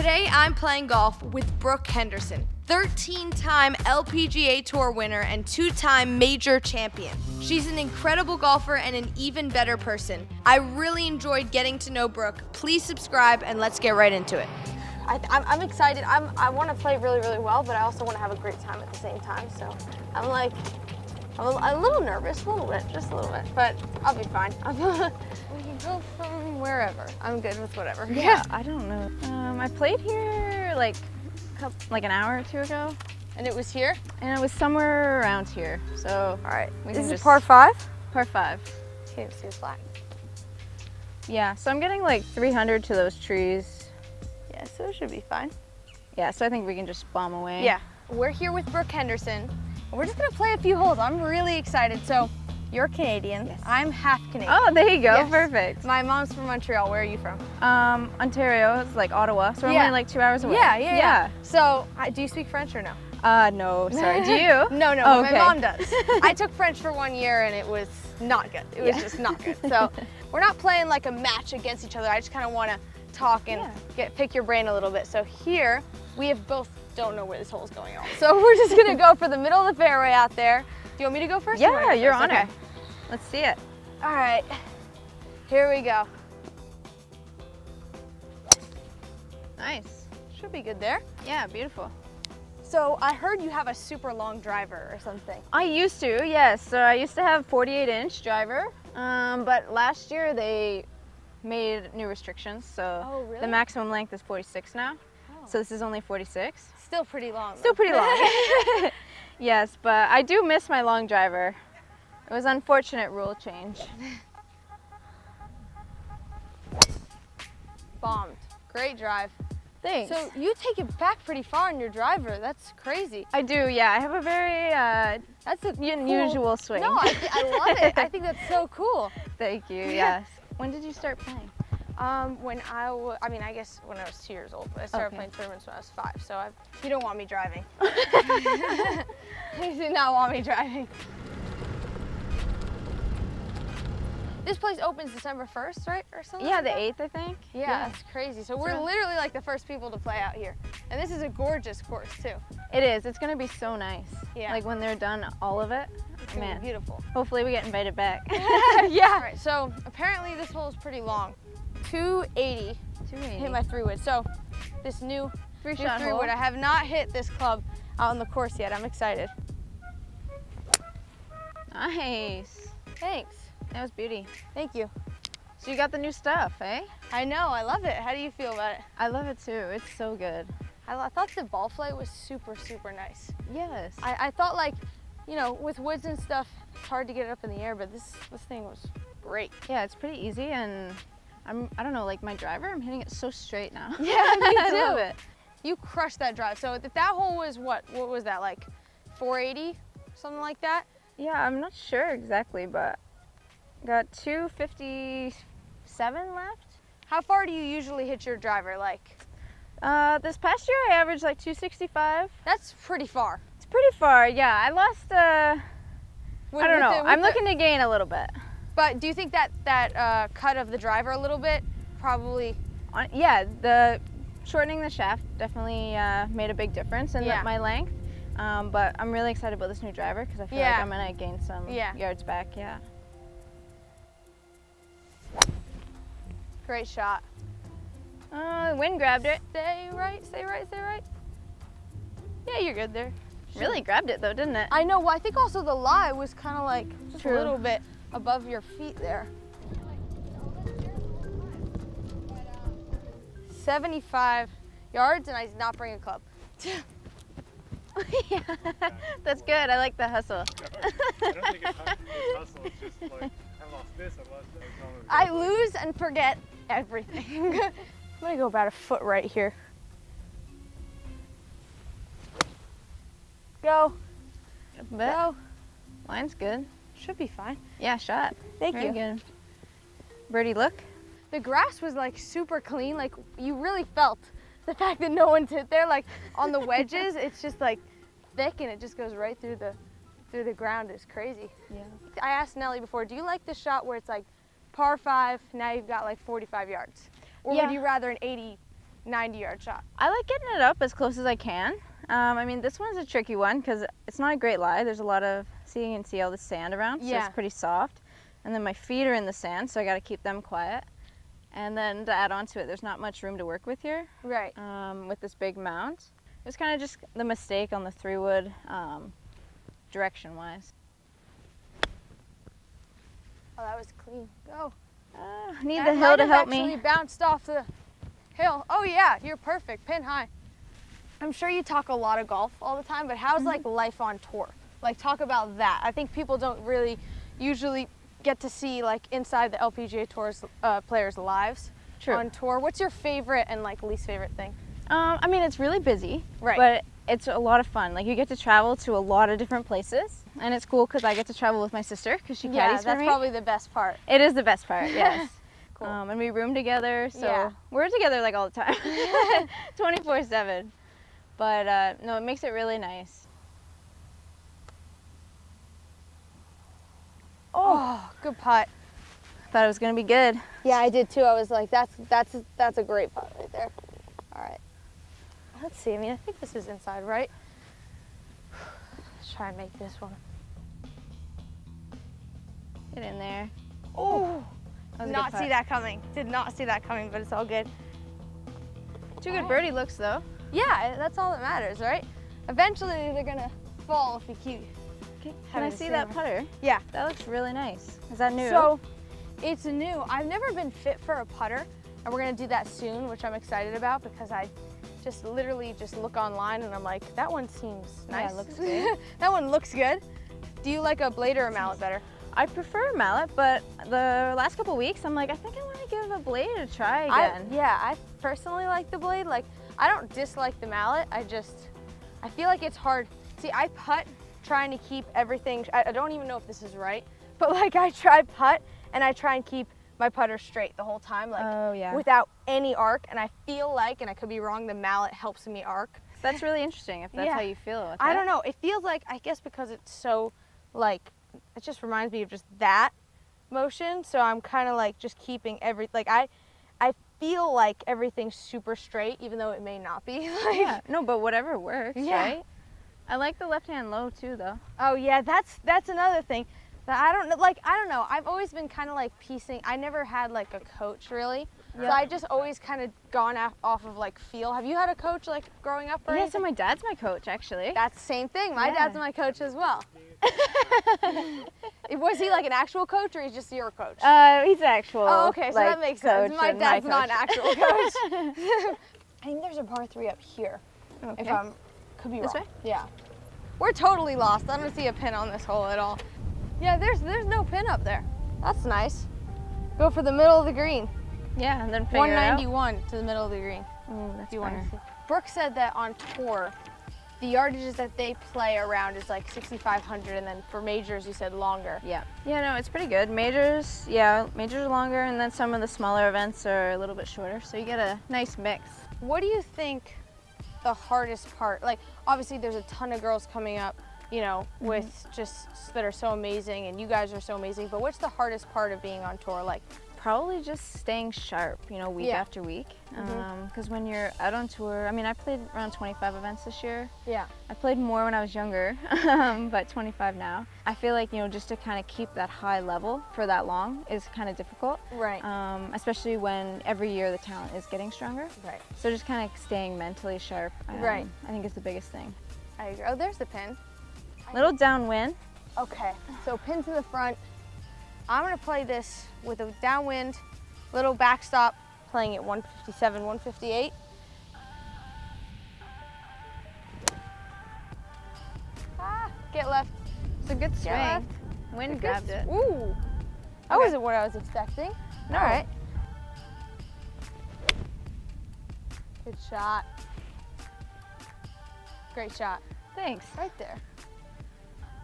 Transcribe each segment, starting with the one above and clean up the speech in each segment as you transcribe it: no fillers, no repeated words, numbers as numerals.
Today I'm playing golf with Brooke Henderson, 13-time LPGA Tour winner and 2-time major champion. She's an incredible golfer and an even better person. I really enjoyed getting to know Brooke. Please subscribe and let's get right into it. I'm excited. I want to play really, really well, but I also want to have a great time at the same time. So I'm a little nervous, a little bit, just a little bit, but I'll be fine. We can go from wherever. I'm good with whatever. Yeah, I don't know. I played here like an hour or two ago. And it was here? And it was somewhere around here. So, all right. Is it par five? Par five. Can't see the flag. Yeah, so I'm getting like 300 to those trees. Yeah, so it should be fine. Yeah, so I think we can just bomb away. Yeah, we're here with Brooke Henderson. We're just gonna play a few holes. I'm really excited. So you're Canadian. Yes. I'm half Canadian. Oh, there you go. Yes. Perfect. My mom's from Montreal. Where are you from? Ontario. It's like Ottawa. So we're only like 2 hours away. Yeah. So do you speak French or no? No. Sorry. Do you? No. Oh, okay. My mom does. I took French for 1 year and it was not good. It was just not good. So we're not playing like a match against each other. I just kind of want to talk and pick your brain a little bit. So here we have both. Don't know where this hole's going on. So we're just gonna go for the middle of the fairway out there. Do you want me to go first? Yeah, you're on it. Let's see it. All right, here we go. Nice. Should be good there. Yeah, beautiful. So I heard you have a super long driver or something. I used to, yes. So I used to have 48-inch driver, but last year they made new restrictions. So the maximum length is 46 now. So this is only 46. Still pretty long. Though. Still pretty long. Yes, but I do miss my long driver. It was an unfortunate rule change. Bombed. Great drive. Thanks. So you take it back pretty far in your driver. That's crazy. I do, yeah. I have a very that's an unusual swing. No, I love it. I think that's so cool. Thank you, yes. When did you start playing? When I mean, I guess when I was 2 years old, but I started playing tournaments when I was 5, so you don't want me driving. You do not want me driving. This place opens December 1st, right, or something? Yeah, the 8th, I think. Yeah, that's crazy. So we're literally like the first people to play out here. And this is a gorgeous course, too. It is. It's going to be so nice. Yeah. Like when they're done, all of it. It's going to be beautiful. Hopefully we get invited back. Yeah. All right, so apparently this hole is pretty long. 280. Hit my 3-wood. So this new 3-wood. I have not hit this club out on the course yet. I'm excited. Nice. Thanks. That was beauty. Thank you. So you got the new stuff, eh? I know. I love it. How do you feel about it? I love it too. It's so good. I thought the ball flight was super, super nice. Yes. I thought like, you know, with woods and stuff, it's hard to get it up in the air, but this thing was great. Yeah, it's pretty easy and I don't know, like my driver, I'm hitting it so straight now. Yeah, me too. I love it. You crushed that drive. So if that hole was what was that, like 480, something like that? Yeah, I'm not sure exactly, but got 257 left. How far do you usually hit your driver? Like, this past year I averaged like 265. That's pretty far. It's pretty far, yeah. I lost, I don't know. I'm looking to gain a little bit. But do you think that cut of the driver a little bit probably? Yeah, the shortening the shaft definitely made a big difference in my length. But I'm really excited about this new driver because I feel like I'm gonna gain some yards back. Yeah. Great shot. The wind grabbed it. Stay right, stay right, stay right. Yeah, you're good there. Really grabbed it though, didn't it? I know. Well, I think also the lie was kind of like just a little bit above your feet there. 75 yards and I did not bring a club. Yeah, that's good. I like the hustle. I don't think it's hustle, it's just like, I lost this, I lost that. I lose and forget everything. I'm gonna go about a foot right here. Go. Go. Line's good. Should be fine. Yeah, shot. Thank you. Good. Birdie look. The grass was like super clean. Like you really felt the fact that no one's hit there. Like on the wedges, it's just like thick and it just goes right through the ground. It's crazy. Yeah. I asked Nelly before, do you like the shot where it's like par 5, now you've got like 45 yards? Or would you rather an 80 90-yard shot. I like getting it up as close as I can. I mean, this one's a tricky one because it's not a great lie. There's a lot of, see, you can see all the sand around, so it's pretty soft. And then my feet are in the sand, so I got to keep them quiet. And then to add on to it, there's not much room to work with here. Right. With this big mound. It was kind of just the mistake on the 3-wood direction-wise. Oh, that was clean. Go. Need the hill to help me. Actually bounced off the hill. Oh, yeah, you're perfect. Pin high. I'm sure you talk a lot of golf all the time, but how's like life on tour? Like, talk about that. I think people don't really usually get to see like inside the LPGA Tour's players' lives on tour. What's your favorite and like least favorite thing? I mean, it's really busy, but it's a lot of fun. Like, you get to travel to a lot of different places, and it's cool because I get to travel with my sister because she caddies for me. Yeah, that's probably the best part. It is the best part, yes. Cool. And we room together, so we're together like all the time, 24/7. But no, it makes it really nice. Oh, good putt. I thought it was gonna be good. Yeah, I did too. I was like, that's a great putt right there. All right. Let's see. I mean, I think this is inside, right? Let's try and make this one. Get in there. Oh, did not see that coming. Did not see that coming, but it's all good. Two good birdie looks, though. Yeah, that's all that matters, right? Eventually, they're gonna fall if you keep. Can I see that putter? Yeah. That looks really nice. Is that new? So, it's new. I've never been fit for a putter, and we're gonna do that soon, which I'm excited about because I just literally just look online and I'm like, that one seems nice. Yeah, it looks good. That one looks good. Do you like a blade or a mallet better? I prefer a mallet, but the last couple weeks I'm like, I think I want to give a blade a try again. I personally like the blade. Like, I don't dislike the mallet. I feel like it's hard. See, I putt trying to keep everything, I don't even know if this is right, but like I try putt and I try and keep my putter straight the whole time, like without any arc, and I feel like, and I could be wrong, the mallet helps me arc. That's really interesting if that's how you feel with it. I don't know, it feels like, I guess because it's so like, it just reminds me of just that motion, so I'm kind of like just keeping every, like I feel like everything's super straight, even though it may not be. Like, no, but whatever works, right? I like the left hand low too, though. Oh yeah, that's another thing. I don't know. I've always been kind of like piecing. I never had like a coach really, so I just always kind of gone off of like feel. Have you had a coach like growing up or anything? So my dad's my coach actually. That's the same thing. My dad's my coach as well. Was he like an actual coach or he's just your coach? He's actual. Oh, okay, so like, that makes sense. My dad's not an actual coach. I think there's a par 3 up here. Okay. If I'm could be wrong. This way? Yeah. We're totally lost. I don't see a pin on this hole at all. Yeah, there's no pin up there. That's nice. Go for the middle of the green. Yeah, and then figure 191 out to the middle of the green. Oh, that's fun. Brooke said that on tour, the yardages that they play around is like 6,500, and then for majors, you said longer. Yeah. Yeah, no, it's pretty good. Majors, majors are longer, and then some of the smaller events are a little bit shorter, so you get a nice mix. What do you think the hardest part, like obviously there's a ton of girls coming up, you know, with just that are so amazing, and you guys are so amazing, but what's the hardest part of being on tour? Like, probably just staying sharp, you know, week after week, because when you're out on tour, I mean, I played around 25 events this year. Yeah. I played more when I was younger, but 25 now. I feel like, you know, just to kind of keep that high level for that long is kind of difficult. Right. Especially when every year the talent is getting stronger. Right. So just kind of staying mentally sharp, I think is the biggest thing. I agree. Oh, there's the pin. Little downwind. Okay, so pin to the front. I'm gonna play this with a downwind, little backstop, playing at 157, 158. Ah, get left. It's a good swing. Wind grabbed it. Ooh, that wasn't what I was expecting. No. All right. Good shot. Great shot. Thanks. Right there.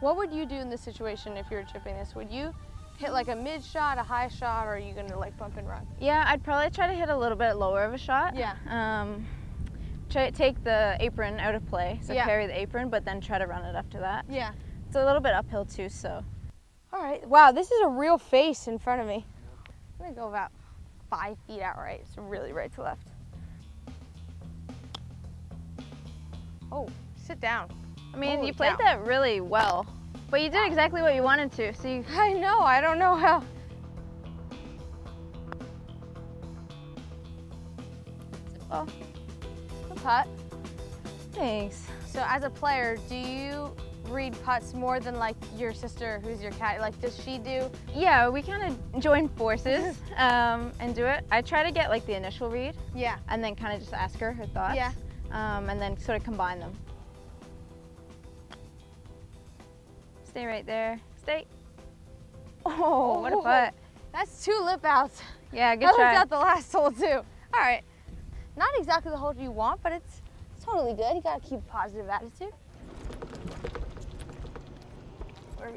What would you do in this situation if you were chipping this? Would you hit like a mid shot, a high shot, or are you gonna like bump and run? Yeah, I'd probably try to hit a little bit lower of a shot. Yeah. Try to take the apron out of play, so carry the apron, but then try to run it up to that. Yeah. It's a little bit uphill too, so. All right, wow, this is a real face in front of me. I'm gonna go about 5 feet out right, so really right to left. Oh, sit down. I mean, you played that really well, but you did exactly what you wanted to. So you... I know. I don't know how. Well, the putt. Thanks. So as a player, do you read putts more than like your sister who's your caddy? Like, does she do? Yeah, we kind of join forces and do it. I try to get like the initial read. Yeah. And then kind of just ask her her thoughts. Yeah. And then sort of combine them. Stay right there. Stay. Oh, what a putt. That's two lip outs. Yeah, good try. I looked out the last hole too. All right. Not exactly the hole you want, but it's totally good. You gotta keep a positive attitude.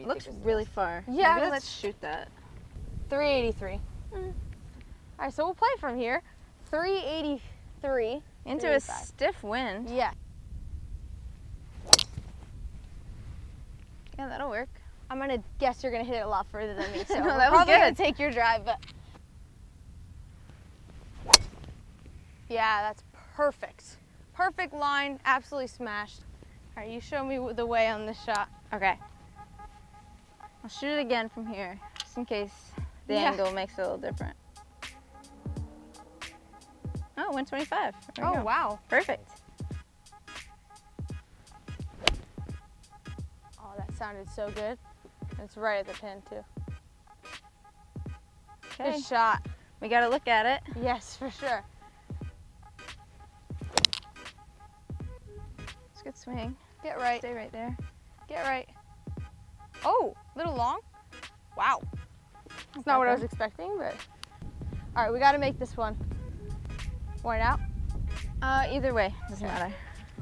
Looks really far. Yeah, maybe let's shoot that. 383. Mm. All right, so we'll play from here. 383. Into a stiff wind. Yeah. Yeah, that'll work. I'm gonna guess you're gonna hit it a lot further than me, so no, that was good. Probably gonna take your drive, but. Yeah, that's perfect. Perfect line, absolutely smashed. All right, you show me the way on this shot. Okay. I'll shoot it again from here, just in case the angle makes it a little different. Oh, 125. There we go. Wow. Perfect. Oh, that sounded so good. It's right at the pin, too. Okay. Good shot. We got to look at it. Yes, for sure. It's a good swing. Get right. Stay right there. Get right. Oh, a little long. Wow. That's not what I was expecting, but. All right, we got to make this one. Worn out? Either way, doesn't matter.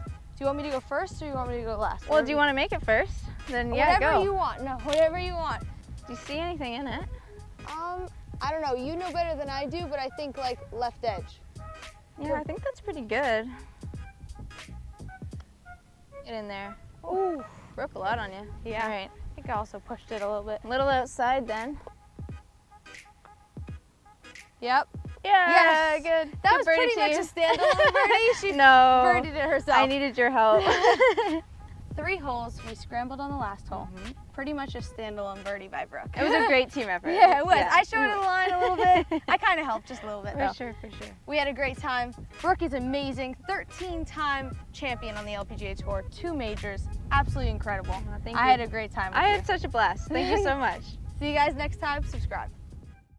Do you want me to go first or you want me to go last? Well, do you want to make it first? Then yeah, go. Whatever you want. No, whatever you want. Do you see anything in it? I don't know. You know better than I do, but I think like left edge. Yeah, I think that's pretty good. Get in there. Ooh, broke a lot on you. Yeah. All right. I think I also pushed it a little bit. A little outside then. Yep. Yeah, yes. Good. That was pretty much a standalone birdie. She birdied it herself. I needed your help. 3 holes, we scrambled on the last hole. Mm-hmm. Pretty much a standalone birdie by Brooke. It was a great team effort. Yeah, it was. Yeah. I showed the line a little bit. I kind of helped just a little bit though. For sure, for sure. We had a great time. Brooke is amazing. 13-time champion on the LPGA Tour, 2 majors. Absolutely incredible. Well, thank you. I had a great time with you. I had such a blast. Thank you so much. See you guys next time. Subscribe.